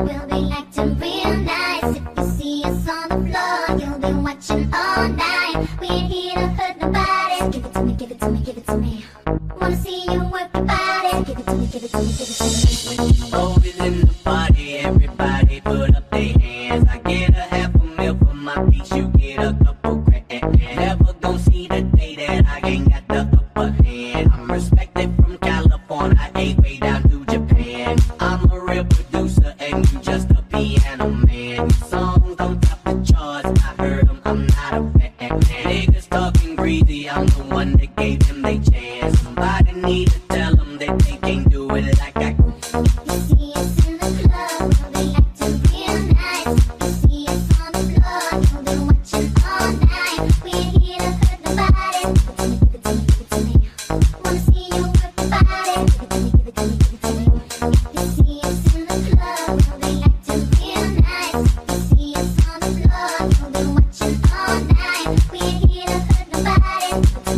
We'll be acting real nice. If you see us on the floor, you'll be watching all night. We ain't here to hurt nobody. So give it to me, give it to me, give it to me. Wanna see you work your body. So give it to me, give it to me, give it to me. When you always in the party, everybody put up their hands. I get a half a meal for my piece, you get a couple grand. Never gon' see the day that I ain't got the upper hand. I'm respected from California, I ain't way down to Japan. I'm a real producer and you just a piano man. Songs on top the charts, I heard them, I'm not a fan. Niggas talking greedy, I'm the one that gave them they chance. Somebody need to tell them that they can't do it like I can. You see us in the club, we'll be acting real nice. You see us on the floor, we'll be watching all night. We ain't here to hurt nobody. Give it to me, give it to me, give it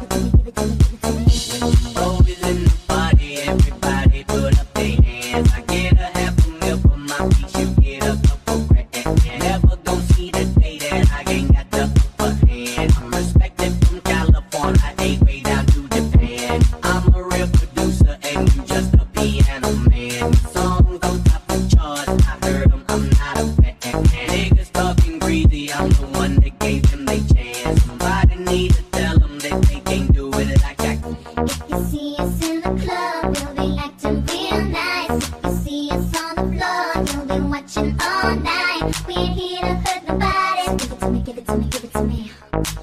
to me.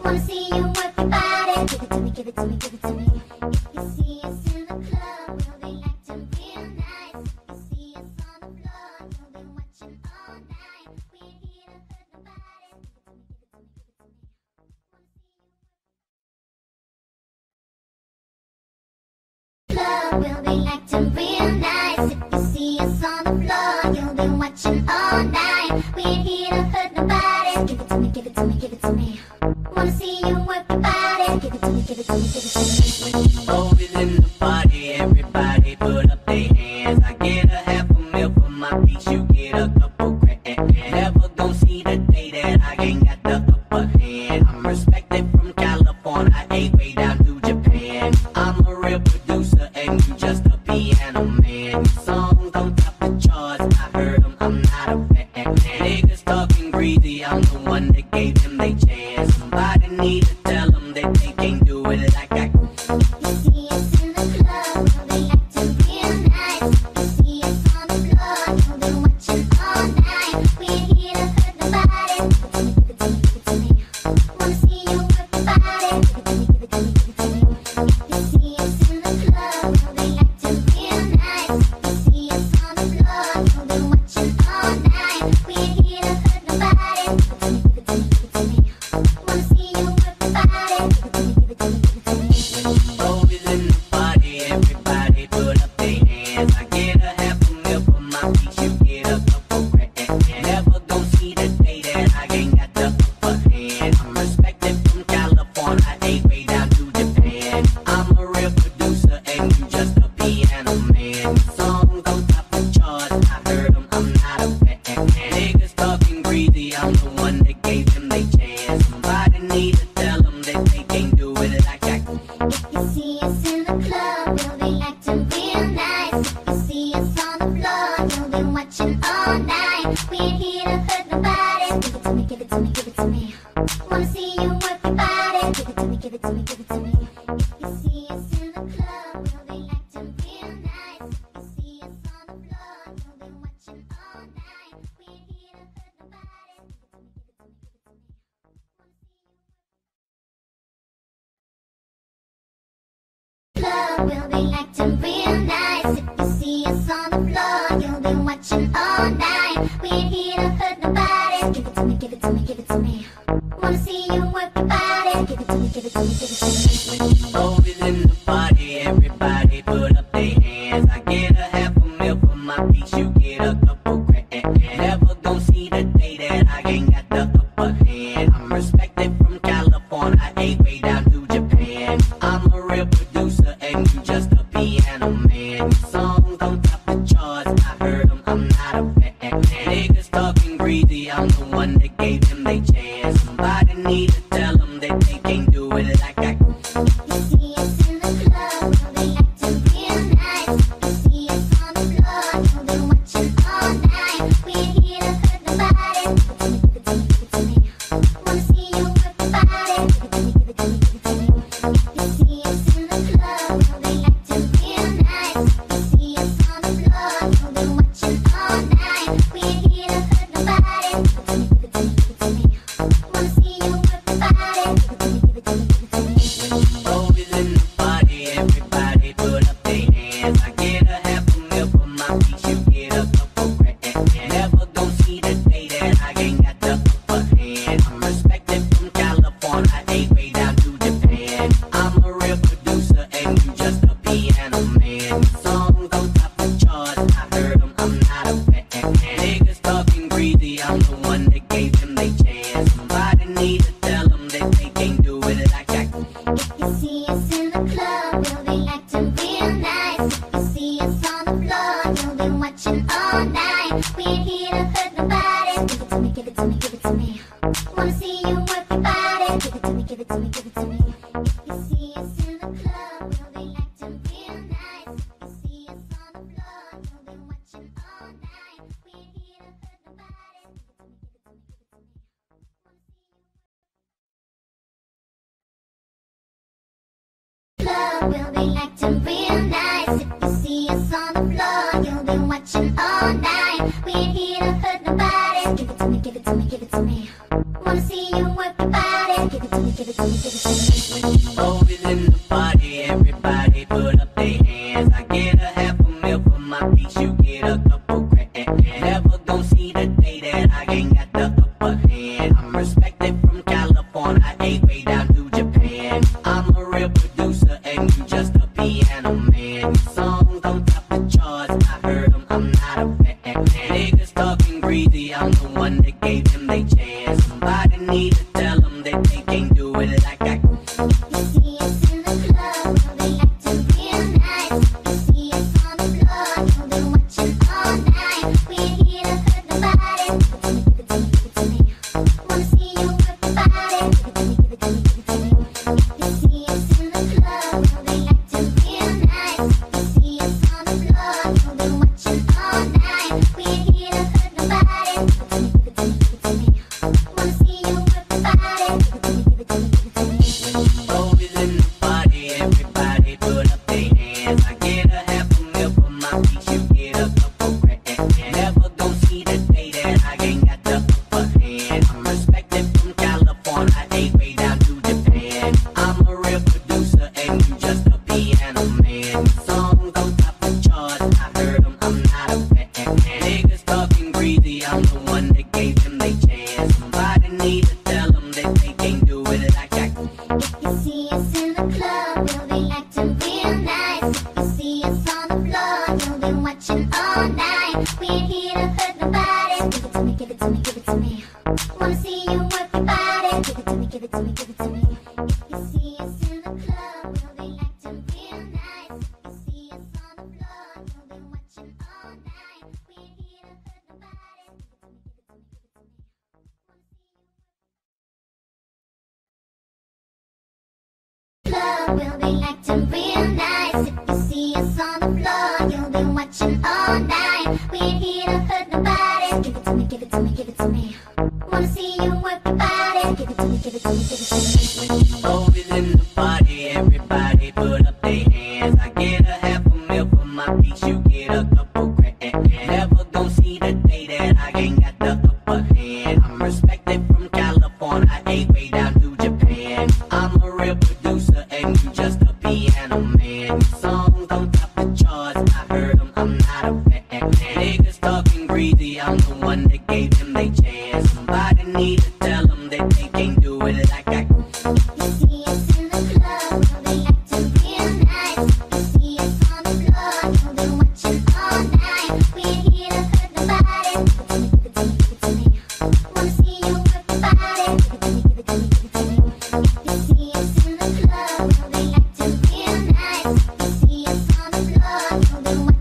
Wanna see you work your body. Give it to me, give it to me, give it to me. You see us in the club, we'll be acting real nice. You see us on the floor, we'll be watching all night. We ain't here to hurt nobody. Give it to me, give it to me, give it to me. Wanna see you work your body. Give it to me, give it to me, give it to me. Always in the party, everybody put up their hands. I get a half a meal for my piece, you get a couple grand. Never gon' see the day that I ain't got the upper hand. I'm respected from California, I ain't way down to Japan. I'm a real producer and you just a piano man. Songs on top the charts, I heard them, I'm not a fan. Niggas talking greedy, I'm the one that gave them they chance. Somebody need to tell them that they can't do it like I can. If you see us in the club, we'll be acting real nice. If you see us on the floor, you'll be watching all night. We ain't here to hurt nobody. So give it to me, give it to me, give it to me. Wanna see you work your body. So give it to me, give it to me, give it to me. If you see us in the club, we'll be acting real nice. If you see us on the floor, you'll be watching all night. We ain't here to hurt nobody. We'll be acting real nice. If you see us on the floor, you'll be watching all night. We ain't here to hurt nobody. So give it to me, give it to me, give it to me. Wanna see you work your body. So give it to me, give it to me, give it to me. When you always in the party, everybody put up their hands. I get a half a meal for my piece, you get a couple grand. Never gon' see the day that I ain't got the upper hand. I'm respected from California, I ain't way down to Japan. I'm a real producer and you just a piano man. Songs on top the charts, I heard them, I'm not a fan. Niggas talking greedy, I'm the one that gave them they chance. Somebody need to tell them that they can't do it like I can. You see us in the club, we'll be acting real nice. You see us on the floor, we'll be watching all night. We ain't here to hurt nobody. Give it to me, give it to me, give it to me. Wanna see you work your body. Give it to me, give it to me, give it to me. You see us in the club, we'll be acting real nice. You see us on the floor, we'll be watching all night. We ain't here to hurt nobody. Give it to me, give it to me, give it to me. Wanna see you work your body. Give it to me, give it to me, give it to me. Always in the party, everybody put up their hands. I get a half a meal for my piece, you get a couple grand. Never gon' see the day that I ain't got the upper hand. I'm respected from California, I ain't way down to Japan. I'm a real producer and you just a piano man. Songs on top the charts, I heard them, I'm not a fan. Niggas talking greedy, I'm the one that gave them they chance. Somebody need to tell them that they can't do it like I can. If you see us in the club, we'll be acting real nice. If you see us on the floor, you'll be watching all night. We ain't here to hurt nobody. Give it to me, give it to me, give it to me. Wanna see you work your body. Give it to me, give it to me, give it to me. If you see us in the club, we'll be acting real nice. If you see us on the floor, you'll be watching all night. We ain't here to hurt nobody. Club, we'll be acting real nice. If you see us on the floor, you'll be watching all night. We ain't here to hurt nobody. So give it to me, give it to me, give it to me. Wanna see you work your body. So give it to me, give it to me, give it to me. When you always in the party, everybody put up their hands. I get a half a meal for my piece, you get a couple grand. Never gon' see the day that I ain't got the upper hand. I'm respected from California, I ain't way down to Japan. I'm a real producer and you just a piano man. song don't top the charts. I heard them, I'm not a bad man. Niggas talking greedy, I'm the one that gave them they chance. Somebody need to tell them that they can't do it like I can. You see us in the club, so they acting real nice. You see us on the floor, so they watching all night. We're here to hurt the body. Give it to me, give it to me, give it to me. Wanna see you work the body. Give it to me, give it to me, give it to me. You see us in the club, so they acting real nice. You see us on the floor, so they watching all night. We're here to hurt the body. Give it to me, give it to me, give it to me. Wanna see you work the body. Give it to me, give it to me, give it to me. We'll be acting real nice. If you see us on the floor, you'll be watching all night. We're here to hurt nobody. Give it to me, give it to me, give it to me. Wanna see you work the body. Give it to me, give it to me, give it to me. When you always in the party, everybody put up their hands. I get a half a meal for my piece, you get a couple grand. Never gon' see the day that I ain't got the upper hand. I'm respected from California, ain't way down to Japan. I'm a real producer and you just a piano man. Songs on top the charts, I heard them, I'm not a fan. Niggas talking greedy, I'm the one that gave them they chance. Somebody need to tell them that they can't do it like I can. You see us in the club, so they acting real nice. You see us on the floor, so they watching all night. We're here to hurt the body. Give it to me, give it to me, give it to me. Wanna see you work the body. Give it to me, give it to me, give it to me. You see us in the club, so they acting real nice. You see us on the floor, so they watching all night. We're here to hurt the body. Give it to me, give it to me, give it to me. Wanna see you work the body. Give it to me, give it to me, give it to me. We'll be acting real nice. If you see us on the floor, you'll be watching all night. We're here to hurt nobody. Give it to me, give it to me, give it to me. Wanna see you work the body. Give it to me, give it to me, give it to me. When you always in the party, everybody put up their hands. I get a half a meal for my piece, you get a couple grand. Never gon' see the day that I ain't got the upper hand. I'm respected from California, ain't way down to Japan. I'm a real producer and you just a piano man. Songs on top the charts, I heard them, I'm not a fan. Niggas talking greedy, I'm the one that gave them they chance. Somebody need to tell them that they can't do it like I can. You see us in the club, so they acting real nice. You see us on the floor, so they watching all night. We're here to hurt the body. Give it to me, give it to me, give it to me. Wanna see you work the body. Give it to me, give it to me, give it to me. You see us in the club, so they acting real nice. You see us on the floor, so they watching.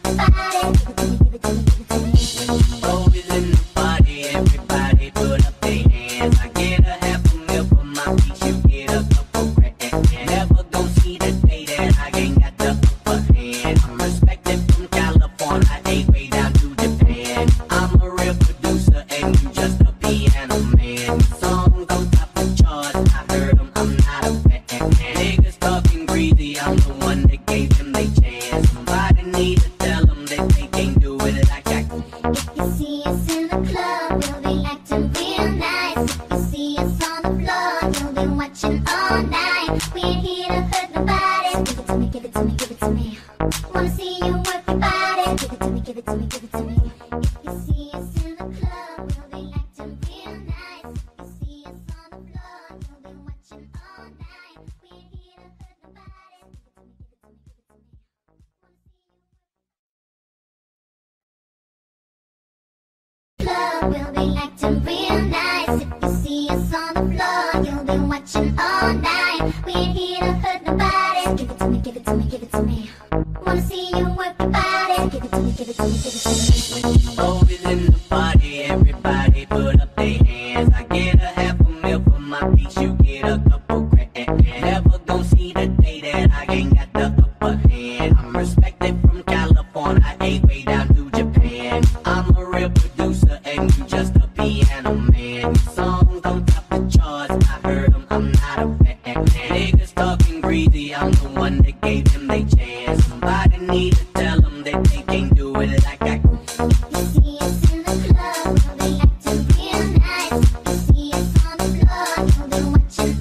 Bye. ain't here to hurt nobody. Give it to me, give it to me, give it to me. Wanna see you work your body. Give it to me, give it to me, give it to me. If you see us in the club, we'll be acting real nice. If you see us on the floor, you'll be watching all night. We ain't here to hurt nobody. Give it to me, give it to me, give it to me. Club, we'll be acting real nice. If you see us on the floor, you'll be watching all night. We ain't here to hurt nobody. Give it to me, give it to me, give it to me. Wanna see you work your body. Give it to me, give it to me, give it to me. When you always in the party, everybody put up their hands. I get a half a mil for my piece, you get a couple grand. Never gon' see the day that I ain't got the upper hand. I'm respected from California, ain't way down to Japan. I'm a real producer and you just a piano man. Songs on top the charts, I heard them, I'm not a fan. Niggas talking greedy, I'm the one that gave them they chance. Somebody need to tell them that they can't do it like I can. You see us in the club, we'll be acting real nice. You see us on the floor, you'll be watching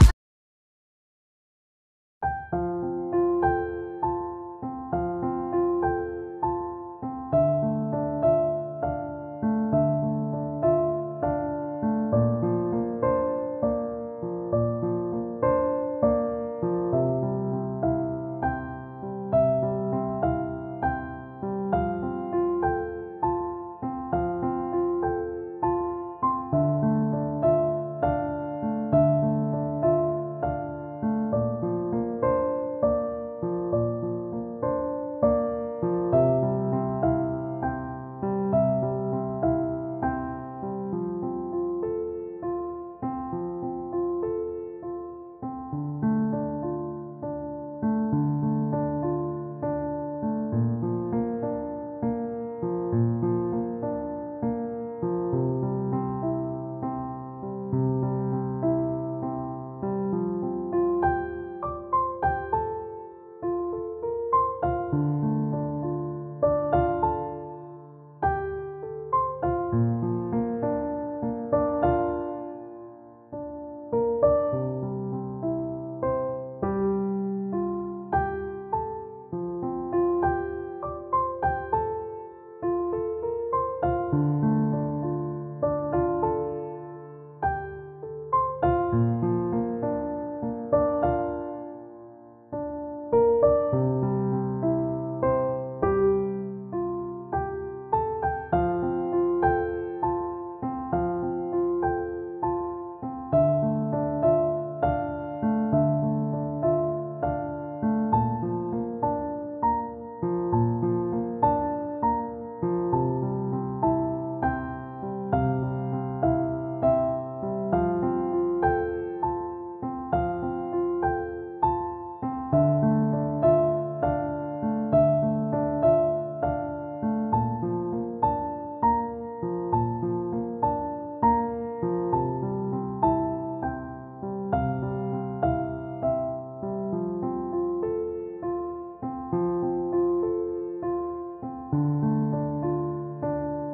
we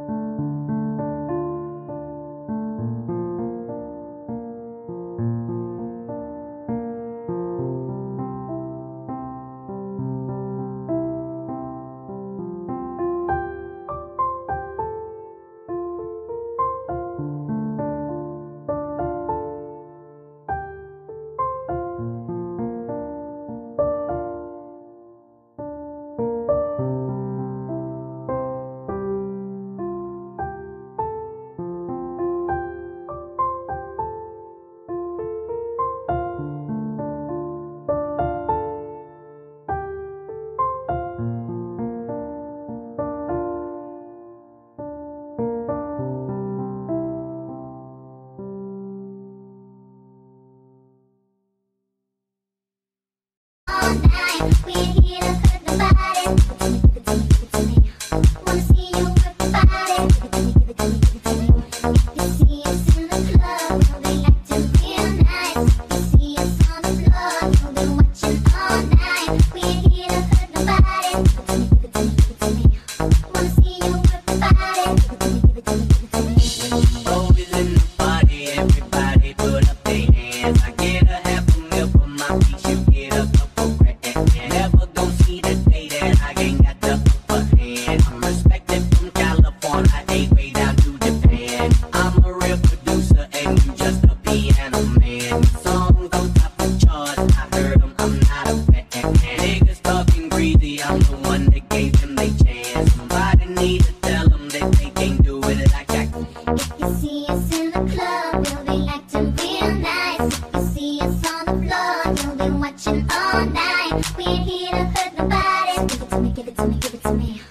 ain't here to hurt nobody. Give it to me, give it to me, give it to me. Wanna see you work your body. Give it to me, give it to me, give it to me. You see us in the club, we'll be acting real nice. You see us on the floor, you'll be watching all night. We ain't here to hurt nobody. Give it to me, give it to me, give it to me. Wanna see you work your body. Give it to me, give it to me, give it to me. Always in the party, everybody put up their hands. I get a half a mil for my piece, you get a We ain't here to hurt nobody. Give it to me, give it to me, give it to me.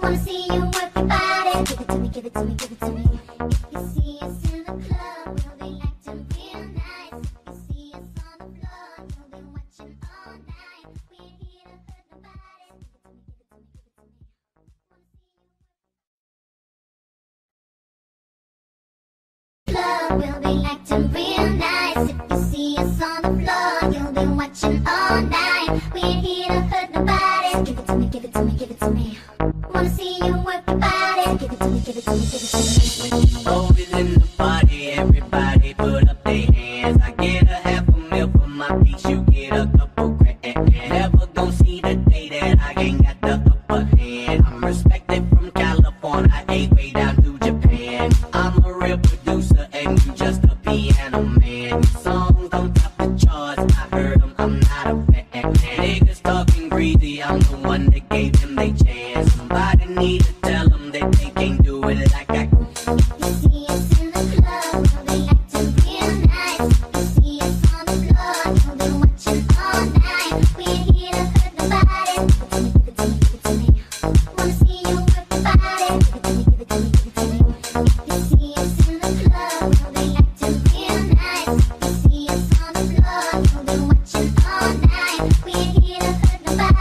Wanna see you work your body. Give it to me, give it to me, give it to me. If you see us in the club, we'll be acting real nice. If you see us on the floor, you'll be watching all night. We ain't here to hurt nobody. Club, we'll be acting real nice. If you see us on the floor, you'll be watching all night. We ain't here to hurt nobody. Give it to me, give it to me, give it to me. Wanna see you work your body. Give it to me, give it to me, give it to me. When Timbo is in the party, everybody put up their hands. I get a half a mil for my beats, you get a couple grand. Never gon' see the day that I ain't got the upper hand. I'm respected from California, ain't way down to Japan. I'm a real producer and you just a piano man. Songs on top the charts, I heard them, I'm not a fan. Niggas talking greedy, I'm the one that gave them they chance. Somebody need to tell them that they can't do it like I can. You see us in the club, we'll be acting real nice. You see us on the floor, you'll be watching all night. We ain't here to hurt nobody. Give it to me, give it to me, give it to me. Wanna see you work your body. Give it to me, give it to me, give it to me. You see us in the club, we'll be acting real nice. You see us on the floor, you'll be watching all night. We ain't here to hurt nobody. Give it to me,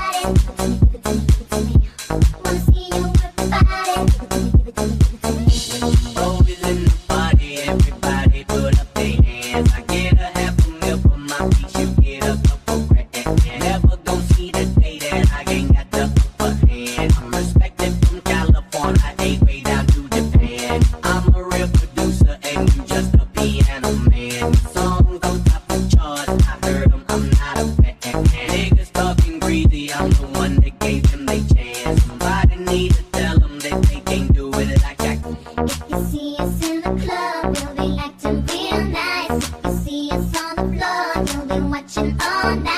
give it to me, give it to me. Wanna see you work your body. Give it to me, give it to me, give it to me. Timbo is in the party, everybody put up their hands. I get a half a mil for my beats, you get a couple grand. Never gon' see the day that I ain't got the upper hand. I'm respected from California, ain't way down to Japan. I'm a real producer and you just a piano man. Songs on top the charts, I heard them, I'm not a fan. Niggas talking greedy, I'm the one that gave them they chance. Somebody need to tell them that they can't do it like I can. If you see us in the club, we'll be acting real nice. If you see us on the floor, you'll be watching all night.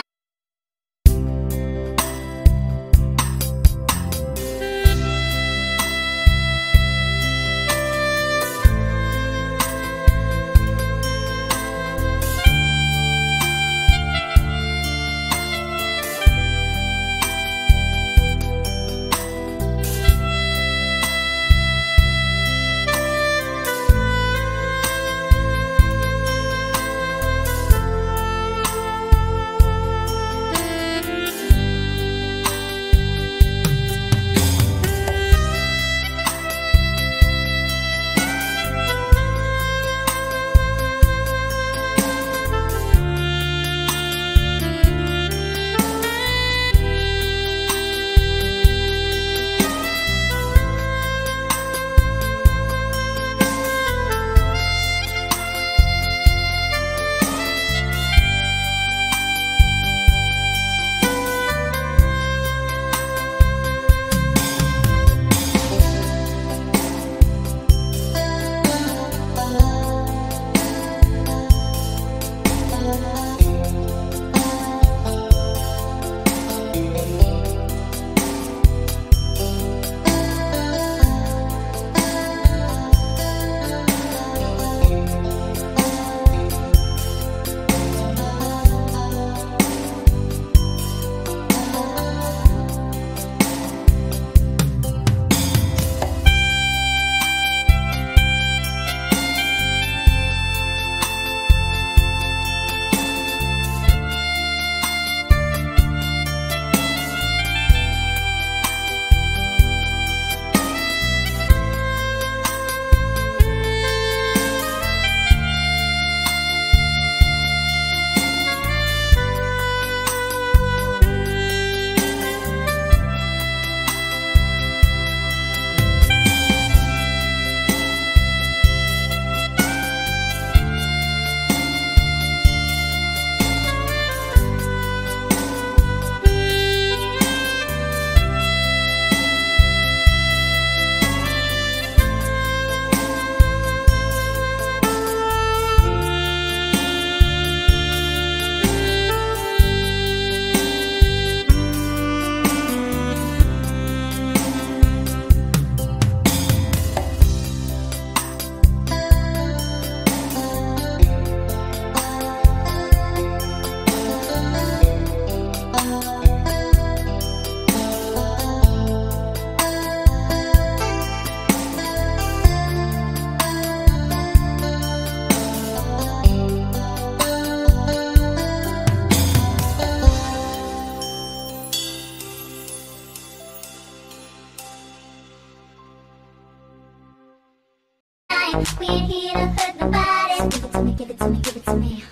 We ain't here to hurt nobody. Give it to me, give it to me, give it to me.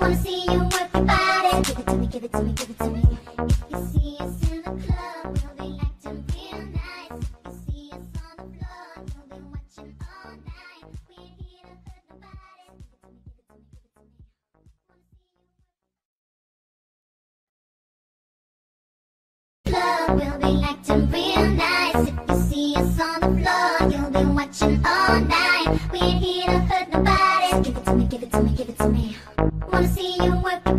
Wanna see you work your body. Give it to me, give it to me, give it to me. We'll be acting real nice. If you see us on the floor, you'll be watching all night. We ain't here to hurt nobody. Give it to me, give it to me, give it to me. Wanna see you work your body.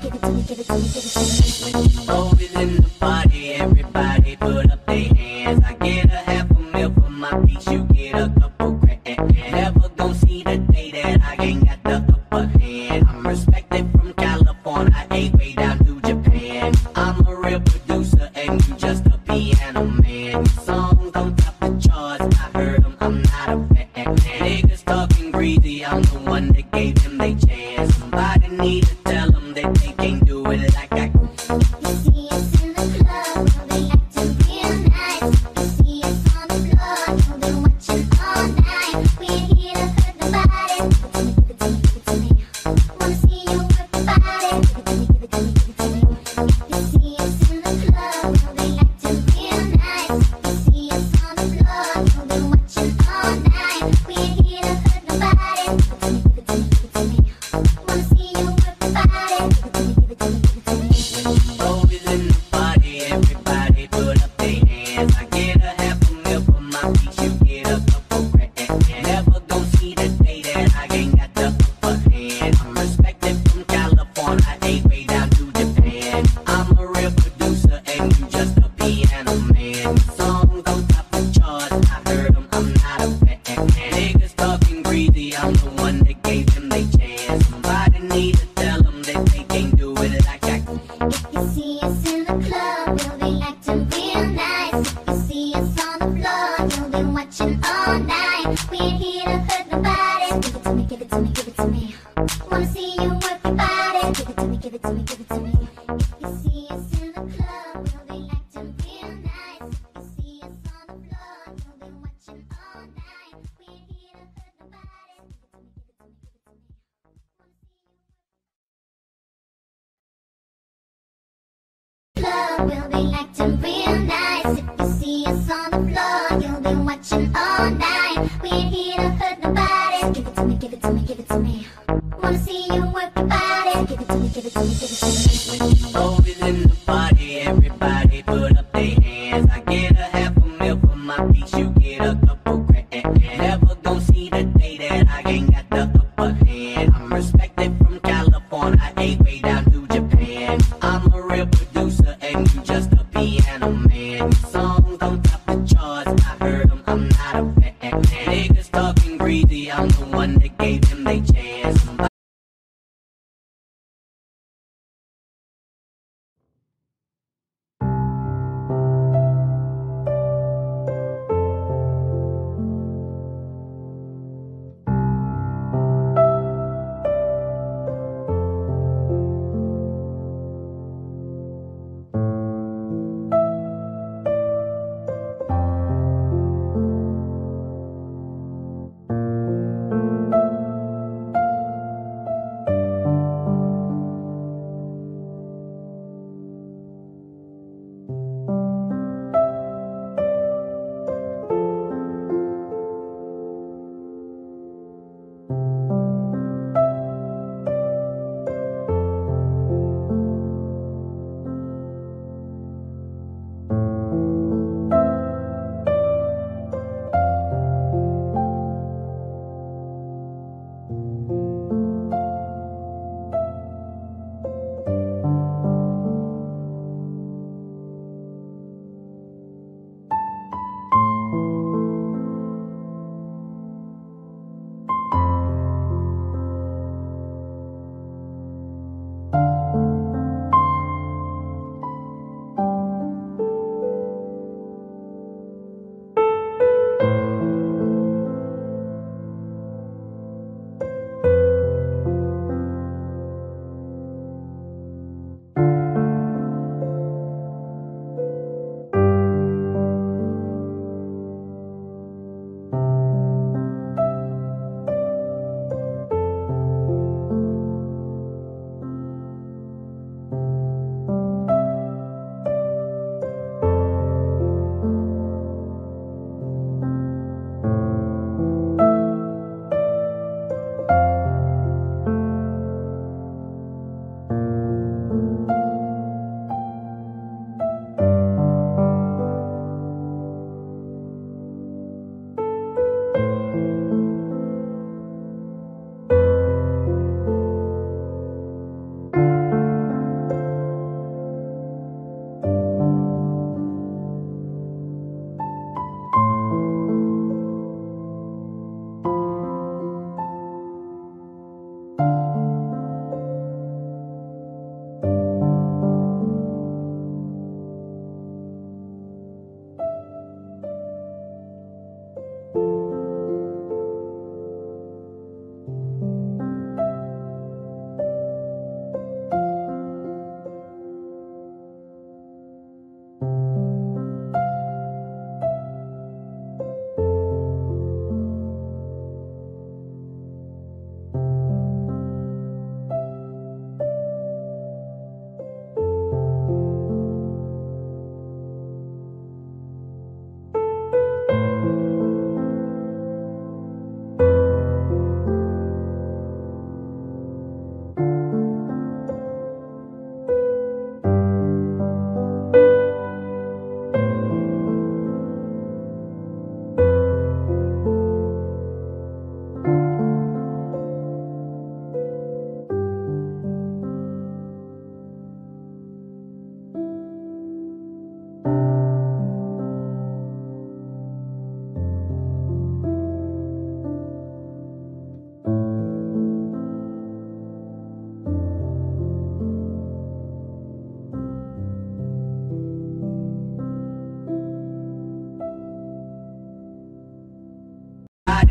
Give it to me, give it to me, give it to me. When you bowl is in the party, everybody put up their hands. I get a half a meal for my piece, you get a couple grand. Never gon' see the day that I ain't got the upper hand. I'm respected from California, I ain't way down to Japan. I'm a real producer and you just a piano man. Songs don't top the charts, I heard them, I'm not a fan. Niggas talking greedy, I'm the one that gave them they chance. Somebody need to tell them that they can't do it like I can. You see us in the club, we'll be acting real nice. You see us on the floor, you'll be watching all night. We ain't here to hurt nobody. Give it to me, give it to me, give it to me. Wanna see you work your body. Give it to me, give it to me, give it to me. You see us in the club, we'll be acting real nice. You see us on the floor, you'll be watching all night. We ain't here to hurt nobody. Give it to me, give it to me, give it to me. Wanna see you work your body. Give it to me, give it to me, give it to me. When you roll is in the party, everybody put up their hands. I get a half a meal for my piece, you get a couple grand. Never gon' see the day that I ain't got the upper hand. I'm respected from California, I ain't way down to Japan. I'm a real producer and you just a piano man. Songs don't top the charts, I heard them, I'm not a fan. Niggas talking greedy, I'm the one that gave them they chance. Somebody need to tell them that they can't do it like I can. If you see us in the club, we'll be acting real nice. If you see us on the floor, you'll be watching all night. We ain't here to hurt nobody. Give it to me, give it to me, give it to me. Wanna see you work your body. Give it to me, give it to me, give it to me. If you see us in the club, we'll be acting real nice. If you see us on the floor, you'll be watching all night. We ain't here to hurt nobody. Club, we'll be acting real nice. If you see us on the floor, you'll be watching all night. We ain't here to hurt nobody. Give it to me, give it to me, give it to me. Wanna see you work your body. Give it to me, give it to me, give it to me. When you roll is in the party, everybody put up their hands. I get a half a meal for my piece, you get a couple grand. Never gon' see the day that I ain't got the upper hand. I'm respected from California, I ain't way down to Japan. I'm a real producer and you just a piano man. Songs don't top the charts, I heard them, I'm not a fan. Niggas talking greedy, I'm the one that gave them they chance.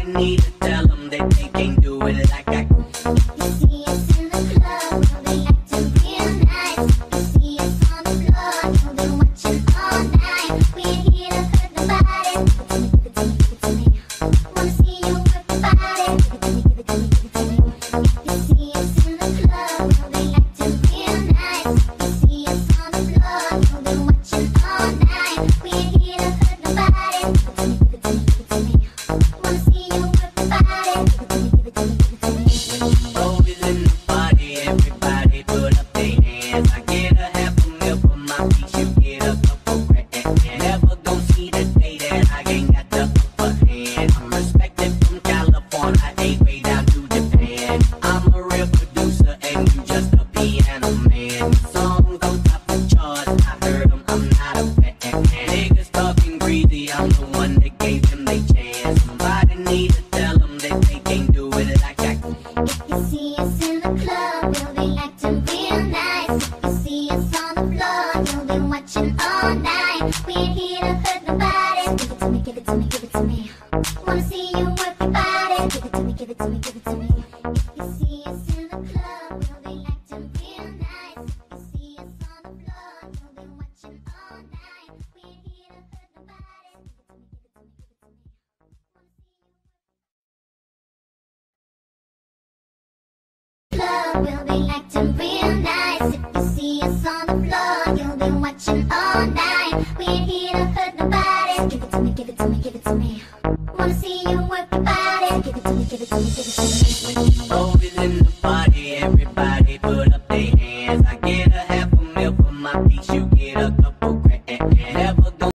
even need to tell them that they can't do it like I can. You see us in the club, how they acting real nice. You see us on the floor, how they watching all night. We ain't here to hurt nobody. Give it to me, give it to me, give it to me. Wanna see you work your body. Give it to me, give it to me, give it to me. You see us in the club, how they acting real nice. You see us on the floor, how they watching all night. We ain't here to hurt nobody. We'll be acting real nice. If you see us on the floor, you'll be watching all night. We ain't here to hurt nobody. Give it to me, give it to me, give it to me. Wanna see you work your body. Give it to me, give it to me, give it to me. Always in the party.